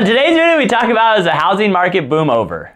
On today's video, we talk about is the housing market boom over?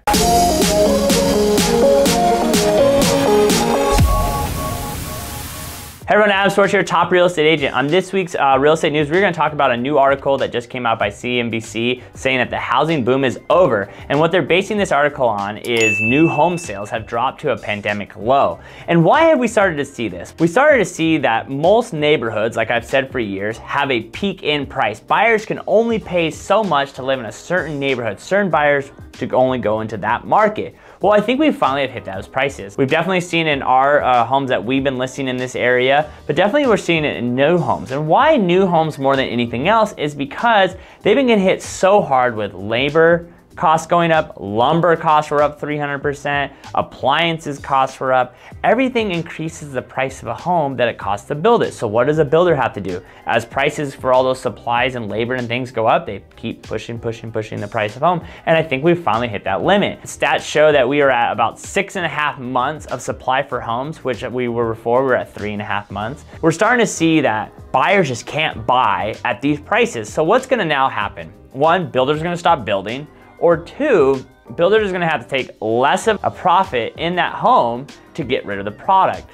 Hey everyone, Adam Schwarz here, top real estate agent. On this week's real estate news, we're gonna talk about a new article that just came out by CNBC saying that the housing boom is over. And what they're basing this article on is new home sales have dropped to a pandemic low. And why have we started to see this? We started to see that most neighborhoods, like I've said for years, have a peak in price. Buyers can only pay so much to live in a certain neighborhood. Certain buyers to only go into that market. Well, I think we finally have hit those prices. We've definitely seen in our homes that we've been listing in this area, but definitely we're seeing it in new homes. And why new homes more than anything else is because they've been getting hit so hard with labor costs going up, lumber costs were up 300%, appliances costs were up. Everything increases the price of a home that it costs to build it. So what does a builder have to do? As prices for all those supplies and labor and things go up, they keep pushing the price of home. And I think we've finally hit that limit. Stats show that we are at about 6.5 months of supply for homes, which we were before, we were at 3.5 months. We're starting to see that buyers just can't buy at these prices. So what's gonna now happen? One, builders are gonna stop building. Or two, builders are gonna have to take less of a profit in that home to get rid of the product.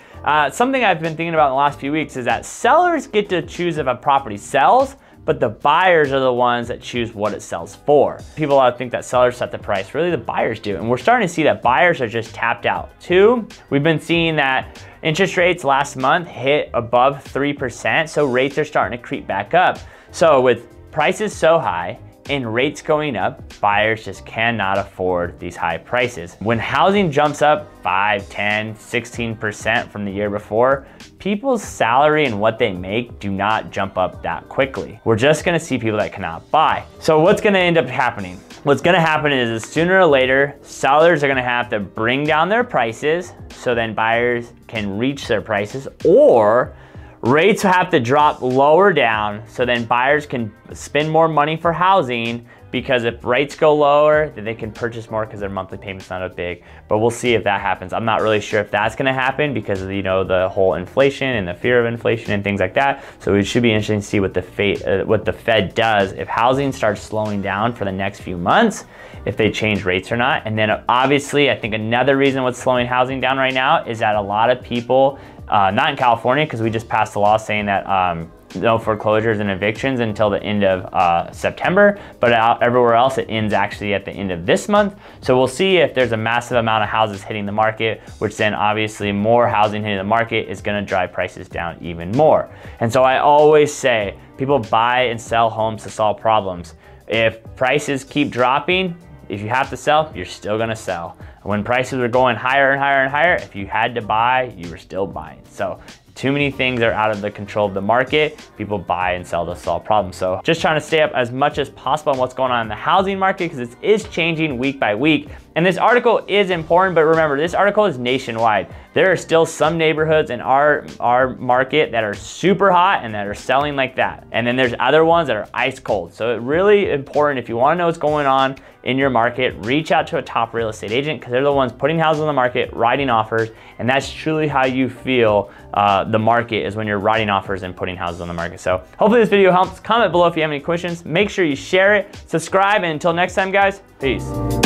Something I've been thinking about in the last few weeks is that sellers get to choose if a property sells, but the buyers are the ones that choose what it sells for. People ought to think that sellers set the price, really the buyers do. And we're starting to see that buyers are just tapped out. Two, we've been seeing that interest rates last month hit above 3%, so rates are starting to creep back up. So with prices so high, and rates going up, buyers just cannot afford these high prices. When housing jumps up 5, 10, 16% from the year before, people's salary and what they make do not jump up that quickly. We're just gonna see people that cannot buy. So what's gonna end up happening? What's gonna happen is sooner or later, sellers are gonna have to bring down their prices so then buyers can reach their prices, or rates have to drop lower down so then buyers can spend more money for housing, because if rates go lower, then they can purchase more because their monthly payment's not as big. But we'll see if that happens. I'm not really sure if that's gonna happen because of, you know, the whole inflation and the fear of inflation and things like that. So it should be interesting to see what the Fed does if housing starts slowing down for the next few months, if they change rates or not. And then obviously, I think another reason what's slowing housing down right now is that a lot of people, not in California, because we just passed a law saying that no foreclosures and evictions until the end of September, but everywhere else it ends actually at the end of this month. So we'll see if there's a massive amount of houses hitting the market, which then obviously more housing hitting the market is gonna drive prices down even more. And so I always say, people buy and sell homes to solve problems. If prices keep dropping, if you have to sell, you're still gonna sell. When prices were going higher and higher and higher, if you had to buy, you were still buying. So too many things are out of the control of the market. People buy and sell to solve problems. So just trying to stay up as much as possible on what's going on in the housing market, because it is changing week by week. And this article is important, but remember, this article is nationwide. There are still some neighborhoods in our market that are super hot and that are selling like that. And then there's other ones that are ice cold. So it's really important, if you wanna know what's going on in your market, reach out to a top real estate agent, because they're the ones putting houses on the market, writing offers, and that's truly how you feel the market is when you're writing offers and putting houses on the market. So hopefully this video helps. Comment below if you have any questions. Make sure you share it, subscribe, and until next time, guys, peace.